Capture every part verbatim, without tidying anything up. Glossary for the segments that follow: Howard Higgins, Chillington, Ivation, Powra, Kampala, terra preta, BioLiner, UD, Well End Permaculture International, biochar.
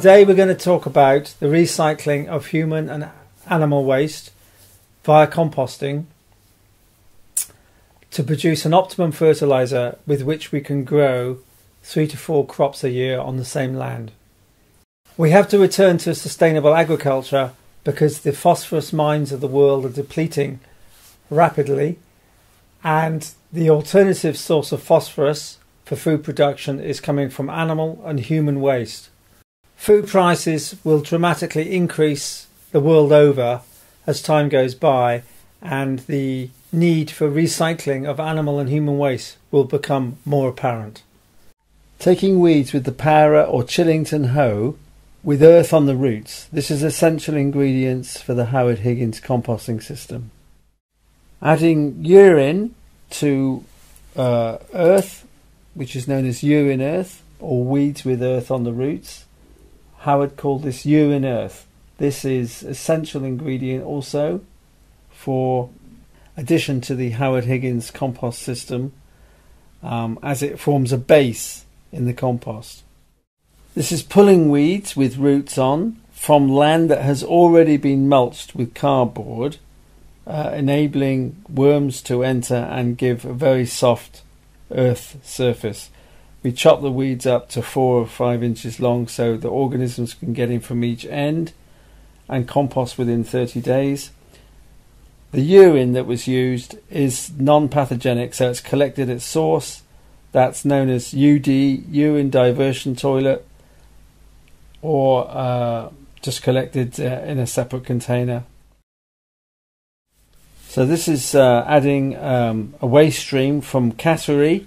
Today we're going to talk about the recycling of human and animal waste via composting to produce an optimum fertilizer with which we can grow three to four crops a year on the same land. We have to return to sustainable agriculture because the phosphorus mines of the world are depleting rapidly, and the alternative source of phosphorus for food production is coming from animal and human waste. Food prices will dramatically increase the world over as time goes by, and the need for recycling of animal and human waste will become more apparent. Taking weeds with the Powra or Chillington hoe with earth on the roots, this is essential ingredients for the Howard Higgins composting system. Adding urine to uh, earth, which is known as urine earth or weeds with earth on the roots. Howard called this urine earth. This is essential ingredient also for addition to the Howard Higgins compost system, um, as it forms a base in the compost. This is pulling weeds with roots on from land that has already been mulched with cardboard, Uh, enabling worms to enter and give a very soft earth surface. We chop the weeds up to four or five inches long so the organisms can get in from each end and compost within thirty days. The urine that was used is non-pathogenic, so it's collected at source. That's known as U D, urine diversion toilet, or uh, just collected uh, in a separate container. So this is uh, adding um, a waste stream from cattery,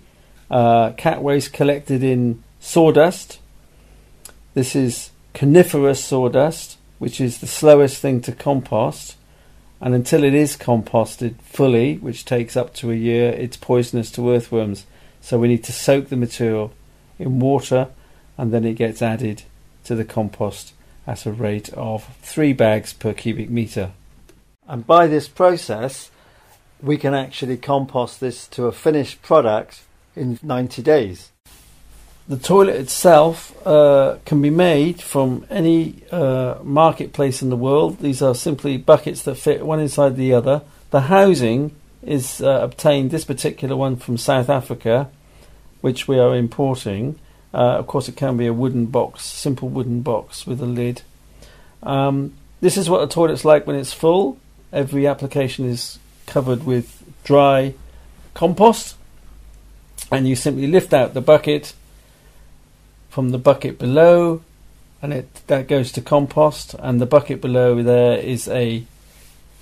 uh, cat waste collected in sawdust. This is coniferous sawdust, which is the slowest thing to compost, and until it is composted fully, which takes up to a year, it's poisonous to earthworms. So we need to soak the material in water, and then it gets added to the compost at a rate of three bags per cubic metre. And by this process, we can actually compost this to a finished product in ninety days. The toilet itself uh, can be made from any uh, marketplace in the world. These are simply buckets that fit one inside the other. The housing is uh, obtained, this particular one, from South Africa, which we are importing. Uh, of course, it can be a wooden box, simple wooden box with a lid. Um, this is what a toilet's like when it's full. Every application is covered with dry compost, and you simply lift out the bucket from the bucket below, and it that goes to compost, and the bucket below there is a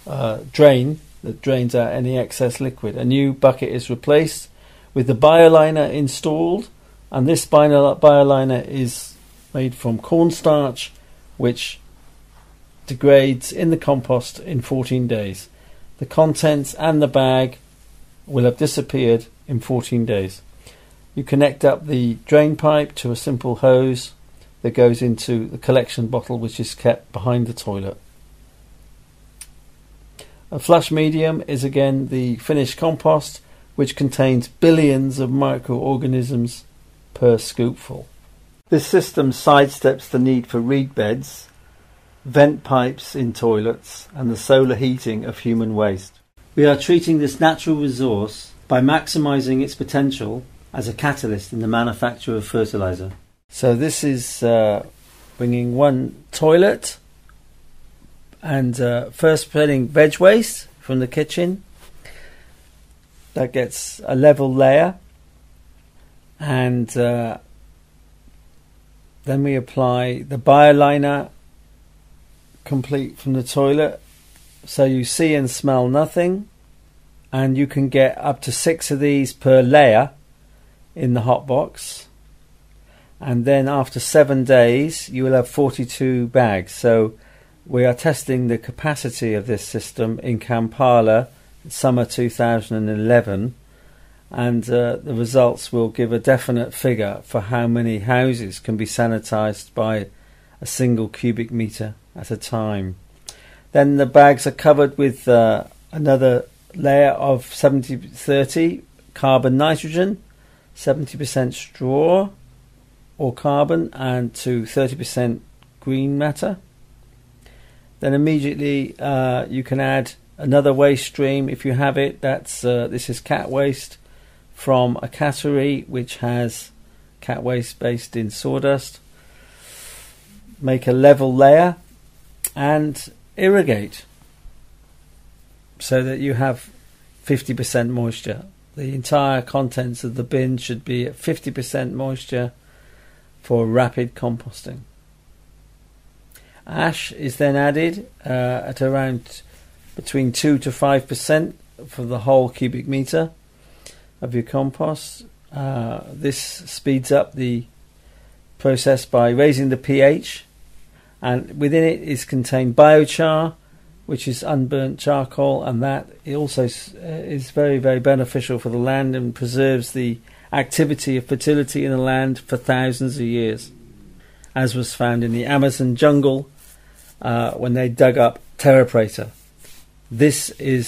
uh, drain that drains out any excess liquid. A new bucket is replaced with the BioLiner installed, and this BioLiner is made from cornstarch, which degrades in the compost in fourteen days. The contents and the bag will have disappeared in fourteen days. You connect up the drain pipe to a simple hose that goes into the collection bottle, which is kept behind the toilet. A flush medium is again the finished compost, which contains billions of microorganisms per scoopful. This system sidesteps the need for reed beds, vent pipes in toilets, and the solar heating of human waste. We are treating this natural resource by maximising its potential as a catalyst in the manufacture of fertiliser. So this is uh, bringing one toilet and uh, first spreading veg waste from the kitchen. That gets a level layer, and uh, then we apply the BioLiner complete from the toilet, so you see and smell nothing, and you can get up to six of these per layer in the hot box. And then after seven days you will have forty-two bags. So we are testing the capacity of this system in Kampala summer two thousand eleven, and uh, the results will give a definite figure for how many houses can be sanitized by a single cubic meter at a time. Then the bags are covered with uh, another layer of seventy thirty carbon nitrogen, seventy percent straw or carbon, and to thirty percent green matter. Then immediately uh, you can add another waste stream if you have it. That's uh, this is cat waste from a cattery which has cat waste based in sawdust. Make a level layer and irrigate so that you have fifty percent moisture. The entire contents of the bin should be at fifty percent moisture for rapid composting. Ash is then added uh, at around between two to five percent for the whole cubic meter of your compost. Uh, this speeds up the process by raising the pH, and within it is contained biochar, which is unburnt charcoal, and that also is very, very beneficial for the land and preserves the activity of fertility in the land for thousands of years, as was found in the Amazon jungle Uh, when they dug up terra preta. This is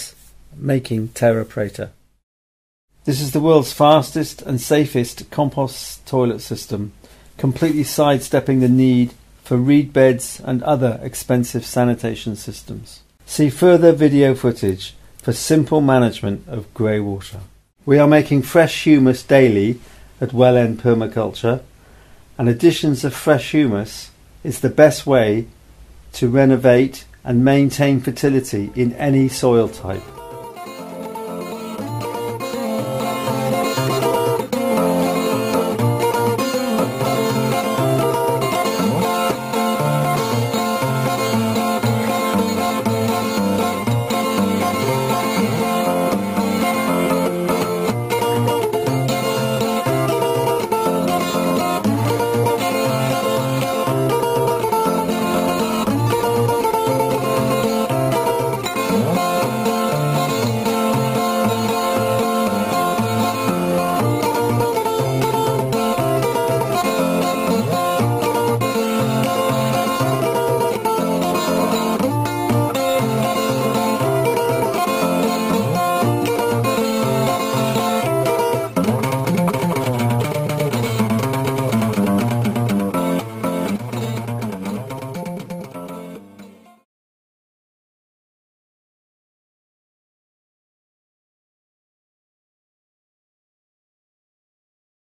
making terra preta. This is the world's fastest and safest compost toilet system, completely sidestepping the need for reed beds and other expensive sanitation systems. See further video footage for simple management of grey water. We are making fresh humus daily at Well End Permaculture, and additions of fresh humus is the best way to renovate and maintain fertility in any soil type.